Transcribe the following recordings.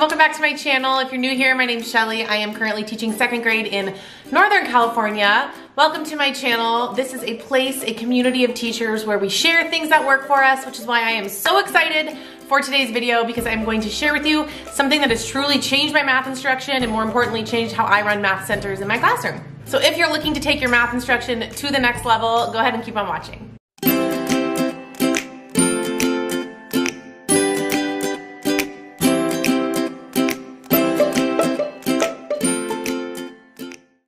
welcome back to my channel. If you're new here, my name's Shelly. I am currently teaching second grade in Northern California. Welcome to my channel. This is a place, a community of teachers where we share things that work for us, which is why I am so excited for today's video because I'm going to share with you something that has truly changed my math instruction and more importantly changed how I run math centers in my classroom. So if you're looking to take your math instruction to the next level, go ahead and keep on watching.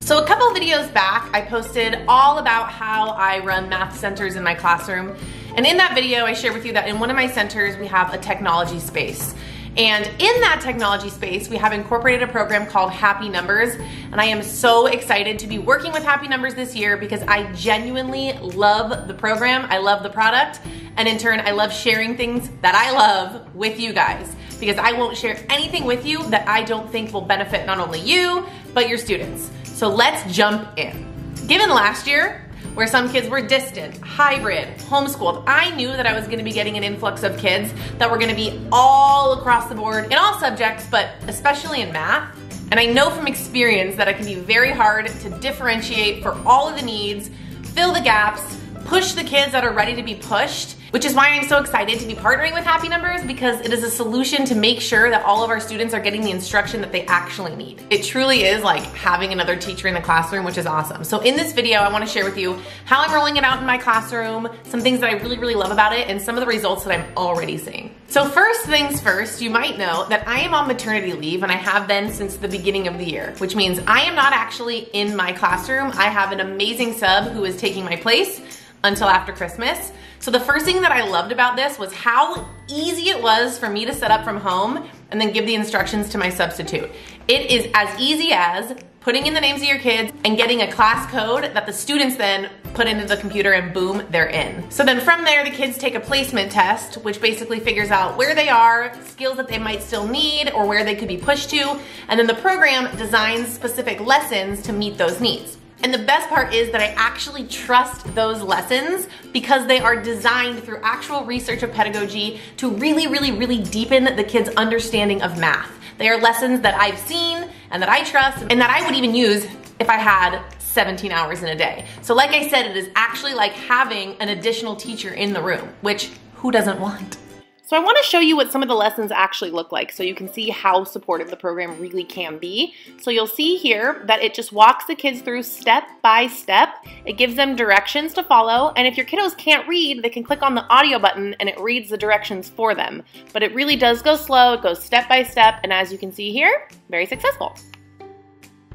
So a couple videos back, I posted all about how I run math centers in my classroom. And in that video, I shared with you that in one of my centers, we have a technology space. And in that technology space, we have incorporated a program called Happy Numbers. And I am so excited to be working with Happy Numbers this year because I genuinely love the program, I love the product, and in turn, I love sharing things that I love with you guys. Because I won't share anything with you that I don't think will benefit not only you, but your students. So let's jump in. Given last year, where some kids were distant, hybrid, homeschooled, I knew that I was gonna be getting an influx of kids that were gonna be all across the board in all subjects, but especially in math. And I know from experience that it can be very hard to differentiate for all of the needs, fill the gaps, push the kids that are ready to be pushed, which is why I'm so excited to be partnering with Happy Numbers because it is a solution to make sure that all of our students are getting the instruction that they actually need. It truly is like having another teacher in the classroom, which is awesome. So in this video, I wanna share with you how I'm rolling it out in my classroom, some things that I really, really love about it, and some of the results that I'm already seeing. So first things first, you might know that I am on maternity leave and I have been since the beginning of the year, which means I am not actually in my classroom. I have an amazing sub who is taking my place until after Christmas. So the first thing that I loved about this was how easy it was for me to set up from home and then give the instructions to my substitute. It is as easy as putting in the names of your kids and getting a class code that the students then put into the computer and boom, they're in. So then from there, the kids take a placement test, which basically figures out where they are, skills that they might still need, or where they could be pushed to, and then the program designs specific lessons to meet those needs. And the best part is that I actually trust those lessons because they are designed through actual research of pedagogy to really, really, really deepen the kids' understanding of math. They are lessons that I've seen and that I trust and that I would even use if I had 17 hours in a day. So like I said, it is actually like having an additional teacher in the room, which who doesn't want? So I want to show you what some of the lessons actually look like so you can see how supportive the program really can be. So you'll see here that it just walks the kids through step by step. It gives them directions to follow, and if your kiddos can't read, they can click on the audio button and it reads the directions for them. But it really does go slow, it goes step by step, and as you can see here, very successful.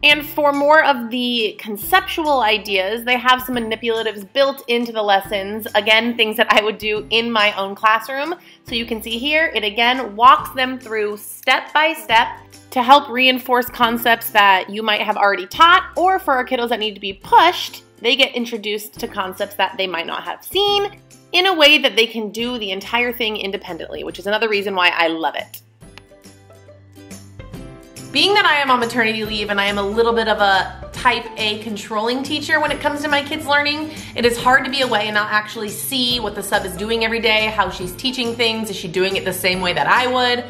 And for more of the conceptual ideas, they have some manipulatives built into the lessons. Again, things that I would do in my own classroom. So you can see here, it again walks them through step by step to help reinforce concepts that you might have already taught, or for our kiddos that need to be pushed, they get introduced to concepts that they might not have seen in a way that they can do the entire thing independently, which is another reason why I love it. Being that I am on maternity leave and I am a little bit of a type A controlling teacher when it comes to my kids' learning, it is hard to be away and not actually see what the sub is doing every day, how she's teaching things, is she doing it the same way that I would.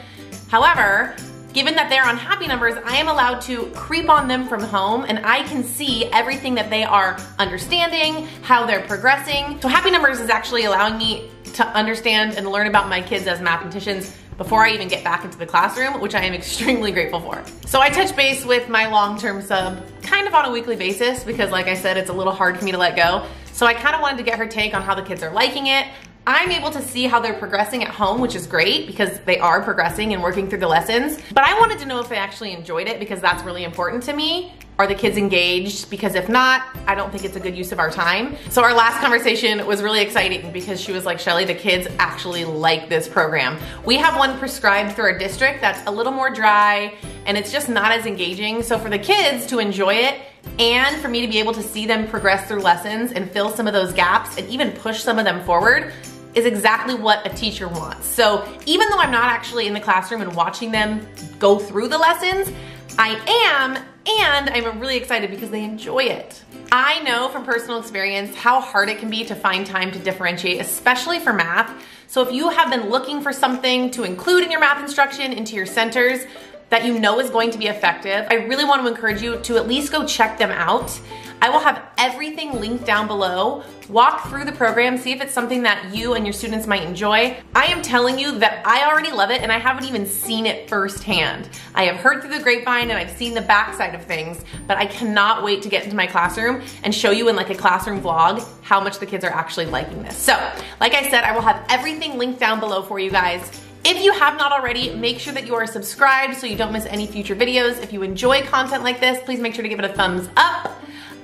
However, given that they're on Happy Numbers, I am allowed to creep on them from home and I can see everything that they are understanding, how they're progressing. So Happy Numbers is actually allowing me to understand and learn about my kids as mathematicians before I even get back into the classroom, which I am extremely grateful for. So I touch base with my long-term sub kind of on a weekly basis because like I said, it's a little hard for me to let go. So I kind of wanted to get her take on how the kids are liking it. I'm able to see how they're progressing at home, which is great because they are progressing and working through the lessons. But I wanted to know if they actually enjoyed it because that's really important to me. Are the kids engaged? Because if not, I don't think it's a good use of our time. So our last conversation was really exciting because she was like, Shelly, the kids actually like this program. We have one prescribed through our district that's a little more dry and it's just not as engaging. So for the kids to enjoy it, and for me to be able to see them progress through lessons and fill some of those gaps and even push some of them forward is exactly what a teacher wants. So even though I'm not actually in the classroom and watching them go through the lessons, I am, and I'm really excited because they enjoy it. I know from personal experience how hard it can be to find time to differentiate, especially for math. So if you have been looking for something to include in your math instruction into your centers, that you know is going to be effective, I really want to encourage you to at least go check them out. I will have everything linked down below. Walk through the program, see if it's something that you and your students might enjoy. I am telling you that I already love it and I haven't even seen it firsthand. I have heard through the grapevine and I've seen the backside of things, but I cannot wait to get into my classroom and show you in like a classroom vlog how much the kids are actually liking this. So, like I said, I will have everything linked down below for you guys. If you have not already, make sure that you are subscribed so you don't miss any future videos. If you enjoy content like this, please make sure to give it a thumbs up.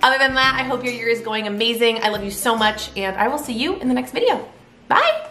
Other than that, I hope your year is going amazing. I love you so much, and I will see you in the next video. Bye.